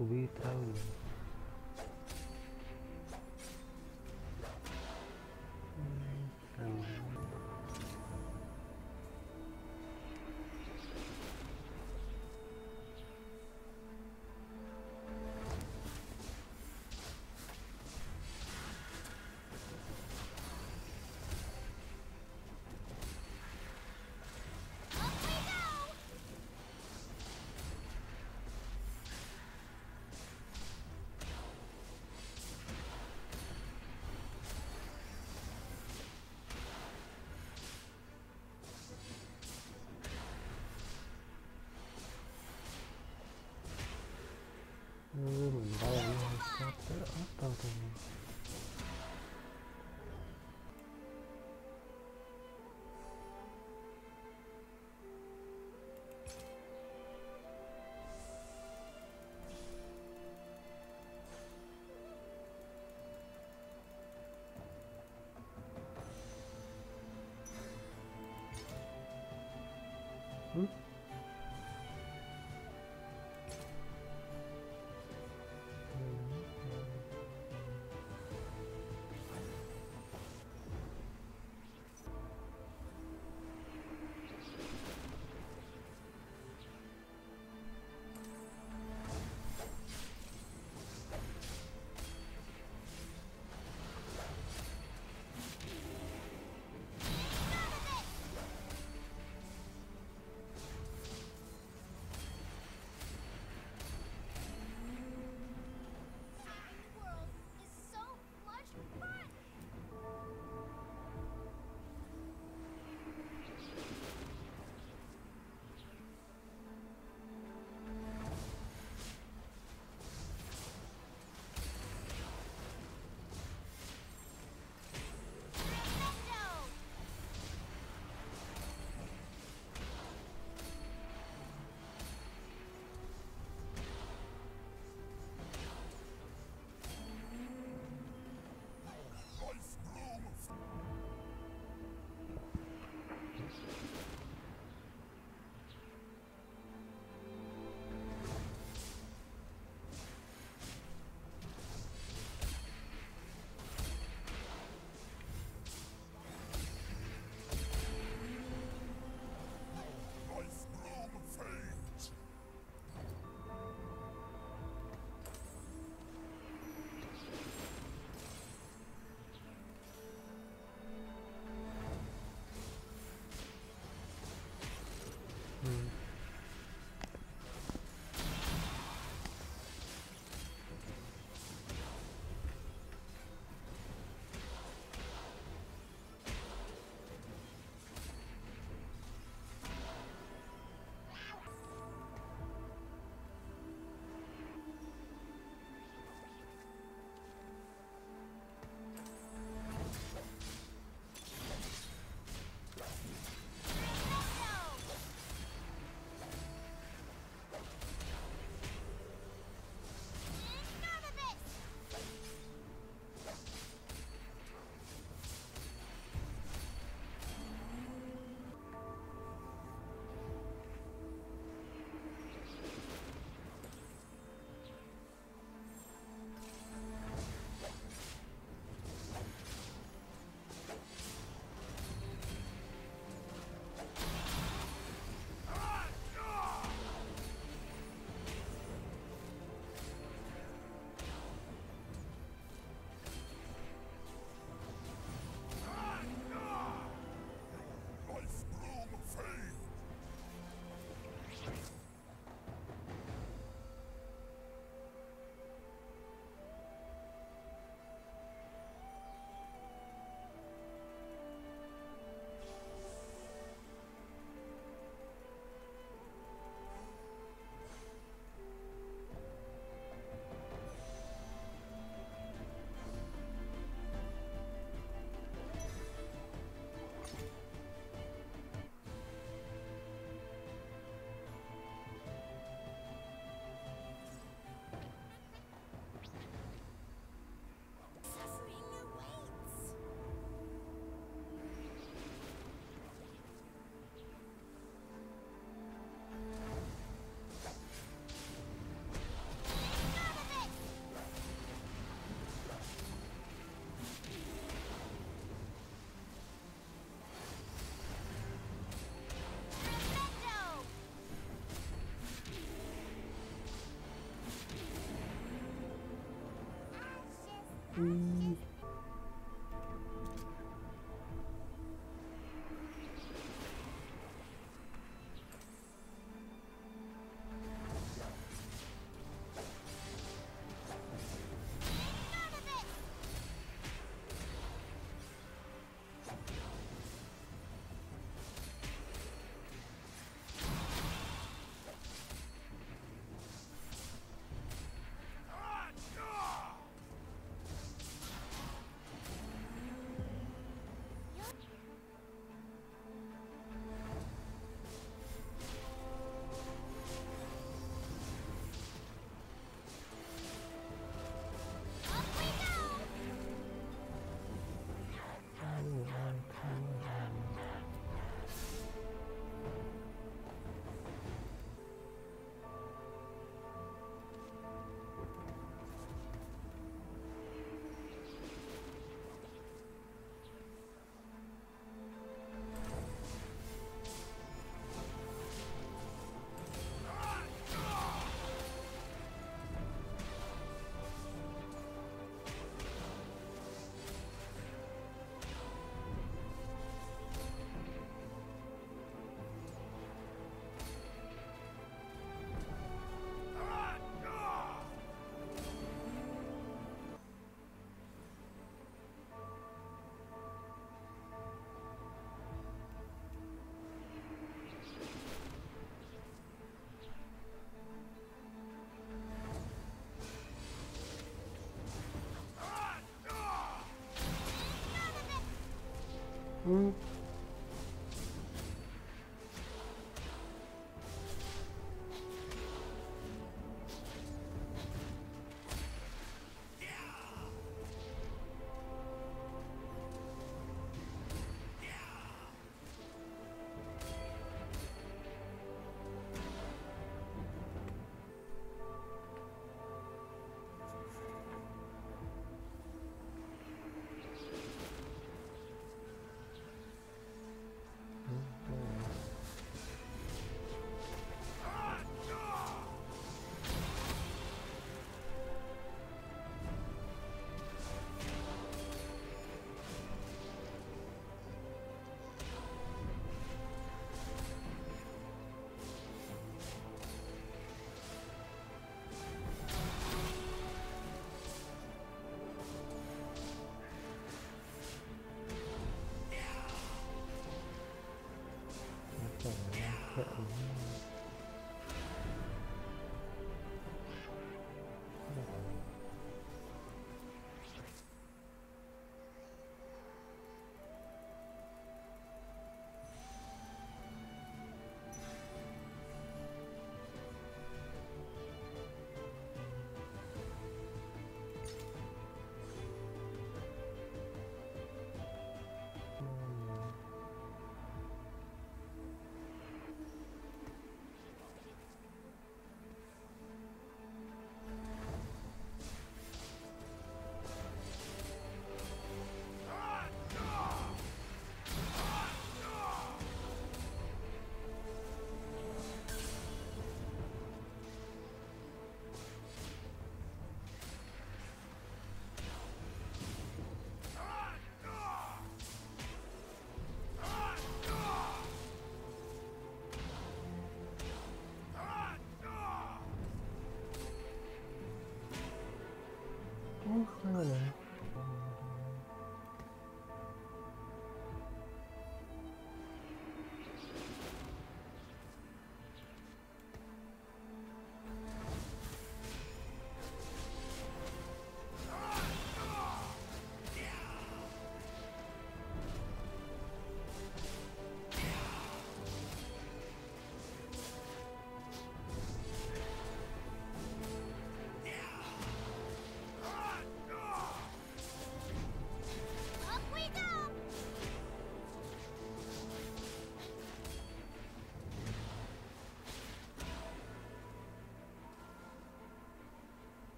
2,000.